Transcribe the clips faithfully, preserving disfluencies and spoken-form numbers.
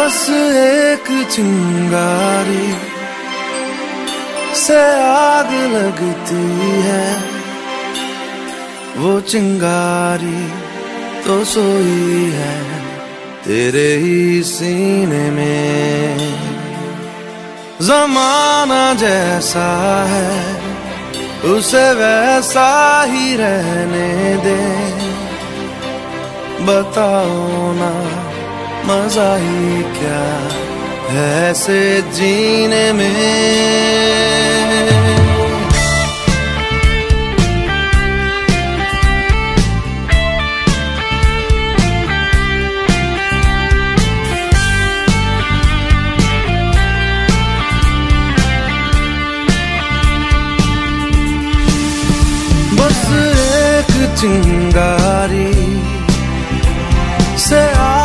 बस एक चिंगारी से आग लगती है, वो चिंगारी तो सोई है तेरे ही सीने में। जमाना जैसा है उसे वैसा ही रहने दे, बताओ ना मजा ही क्या है ऐसे जीने में। बस एक चिंगारी से आग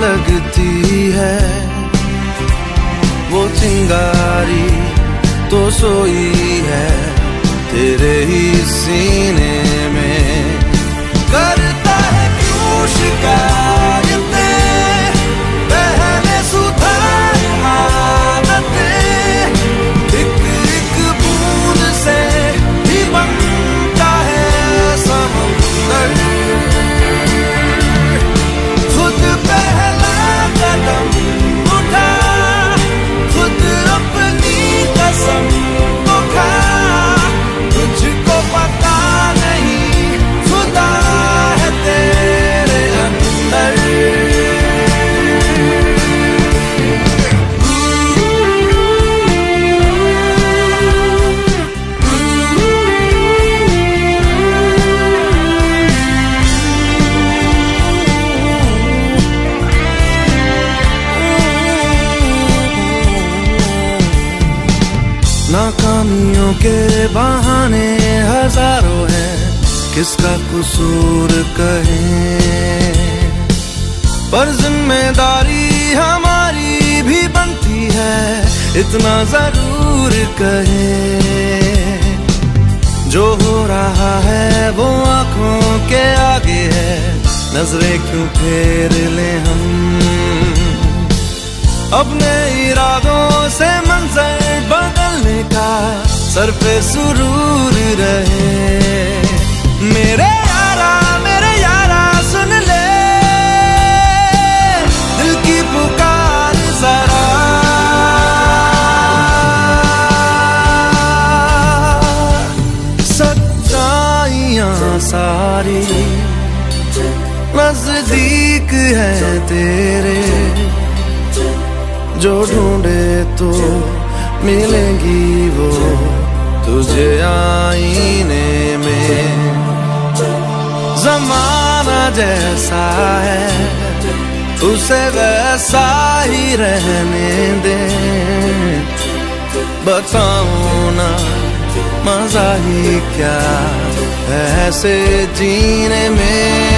लगती है, वो चिंगारी तो सोई है तेरे ही सीने में। करता है क्यों शिकायतें बहने, सुधार आदतें, एक एक बूंद से ही बनता है समंदर। नाकामियों के बहाने हजारों हैं, किसका कसूर कहें, पर जिम्मेदारी हमारी भी बनती है इतना जरूर कहें। जो हो रहा है वो आंखों के आगे है, नजरें क्यों फेर लें हम, अपने इरादों से मंजर बदलने का सर पे सुरूर रहे। मेरे यारा मेरे यारा सुन ले दिल की पुकार जरा, सच्चाइयां सारी नजदीक है तेरे, जो ढूंढे तो मिलेंगी वो तुझे आईने में। जमाना जैसा है उसे वैसा ही रहने दे, बताओ ना मजा ही क्या है ऐसे जीने में।